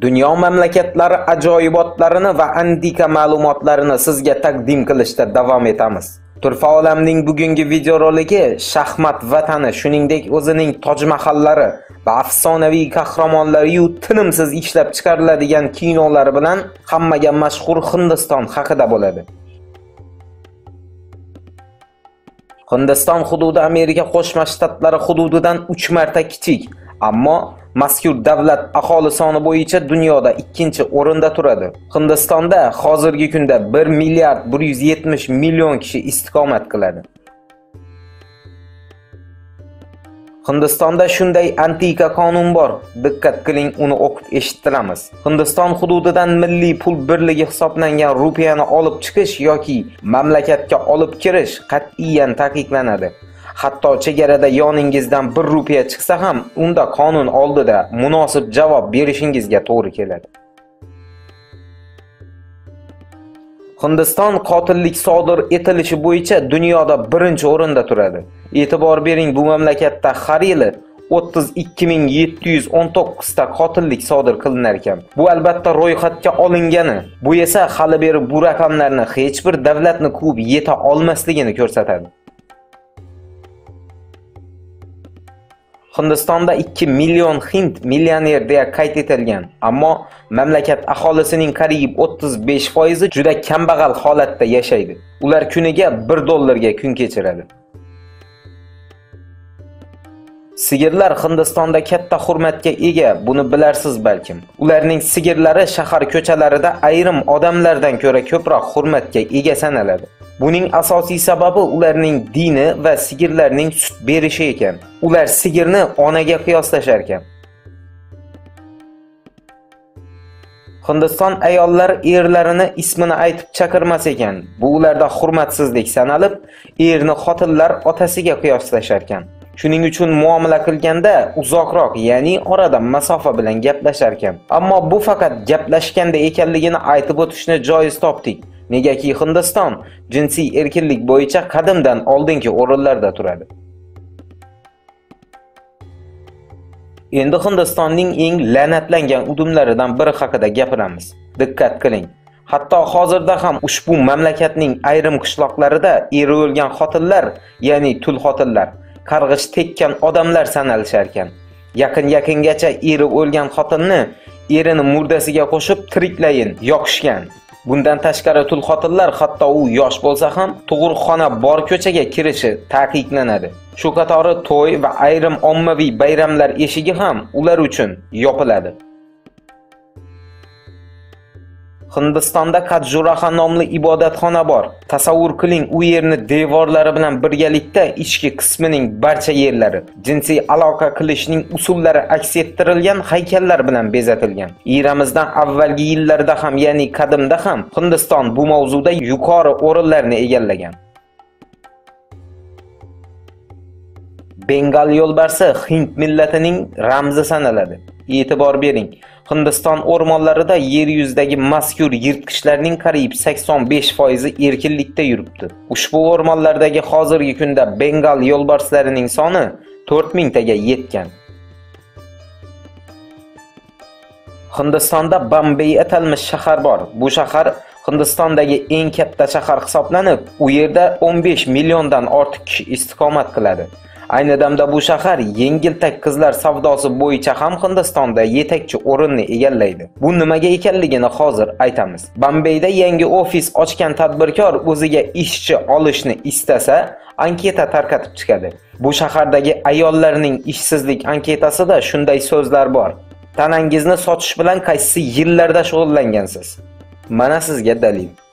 dünya memleketleri ajoyibotlarini ve antika ma'lumotlarini sizga taqdim qilishda davom etamiz. Turfa olamning bugungi videoroligi shaxmat vatani, shuningdek o'zining tojmahallari va afsonaviy qahramonlari yu tinimsiz ishlab chiqariladigan kinolari bilan hammaga mashhur Hindiston haqida bo'ladi. Hindiston hududi Amerika Qo'shma Shtatlari hududidan 3 marta kichik, ammo mazkur davlat aholi soni bo'yicha dunyoda 2-o'rinda turadi. Hindistonda hozirgi kunda 1,170 million kishi istiqomat qiladi. Hindistonda shunday antika qonun bor. Diqqat qiling, uni o'qib eshittiramiz. Hindiston hududidan milliy pul birligi hisoblangan rupiyani olib chiqish yoki mamlakatga olib kirish qat'iyan taqiqlanadi. Hatto chegarada yoningizdan 1 rupiya chiqsa ham, unda qonun oldida munosib javob berishingizga to'g'ri keladi. Hindiston qotillik sodir etilishi bo'yicha dunyoda 1-o'rinda turadi. E'tibor bering, bu mamlakatda har yili 32,719 ta qotillik sodir qilinar ekan. Bu albatta ro'yxatga olingani. Bu esa hali beri bu raqamlarni hech bir davlatni quvib yeta olmasligini ko'rsatadi. Hindistonda 2 million hind millioner deya qayd etilgan, ammo mamlakat aholisining qariyb 35% juda kambag'al holatda yashaydi. Ular kuniga $1 kun kechiradi. Sigirlar Hindistonda katta hurmatga ega, buni bilarsiz balkim. Ularning sigirlari shahar ko'chalarida ayrim odamlardan ko'ra ko'proq hurmatga ega sanaladi. Buning asosiy sababi ularning dini va sigirlarning sut berishi ekan. Ular sigirni onaga qiyoslashar ekan. Hindiston ayollar erlarini ismini aytib chaqirmas ekan. Bu ularda hurmatsizlik sanalib, erni xotinlar otasiga qiyoslashar ekan. Shuning uchun muomala qilganda uzoqroq, ya'ni orada masofa bilan gaplashar ekan. Ammo bu faqat gaplashganda ekanligini aytib o'tishni joiz topdik. Negaki Hindiston jinsiy erkinlik bo'yicha qadimdan oldingi o'rinlarda turadi. Endi Hindistonning eng la'natlangan udumlaridan biri haqida gapiramiz. Diqqat qiling. Hatto hozirda ham ushbu mamlakatning ayrim qishloqlarida eri o'lgan xotinlar, ya'ni tul xotinlar, qarg'ish tekkan odamlar sanalishar ekan. Yaqin-yaqingacha erib o'lgan xotinni erini murdasiga qo'shib tiriklayin yoqishgan. Bundan tashqari tul xotinlar hatto u yosh bo'lsa ham tug'ruqxona bor ko'chaga kirishi taqiqlanadi. Shu qatori to'y va ayrim ommaviy bayramlar eshigi ham ular uchun yopiladi. Hindistonda Kajurahho nomli ibodatxona bor. Tasavvur qiling, u yerni devorlari bilan birgalikda ichki qismining barcha yerlari jinsiy aloqa qilishning usullari aks ettirilgan haykallar bilan bezatilgan. Eramizdan avvalgi yillarda ham, ya'ni qadimda ham Hindiston bu mavzuda yuqori o'rinlarni egallagan. Bengal yo'lbarsi Hind millatining ramzi sanaladi. E'tibor bering, Hindiston o'rmonlarida yer yuzidagi mazkur yirtqichlarning qariyb 85% erkinlikda yuribdi. Ushbu o'rmonlardagi hozirgi kunda Bengal yo'lbarslarining soni 4000 taga yetgan. Hindistonda Bombay atalmish shahar bor. Bu shahar Hindistondagi eng katta shahar hisoblanib, u yerda 15 milliondan ortiq kishi istiqomat qiladi. Ayni damda bu shahar yengiltak qizlar savdosi bo'yicha ham Hindistonda yetakchi o'rinni egallaydi. Bu nimaga ekanligini hozir aytamiz. Bombayda yangi ofis ochgan tadbirkor o'ziga ishchi olishni istasa, anketa tarqatib chiqadi. Bu shahardagi ayollarning ishsizlik anketasida shunday so'zlar bor: tanangizni sotish bilan qaysi yillarda shug'ullangansiz? Mana sizga dalil.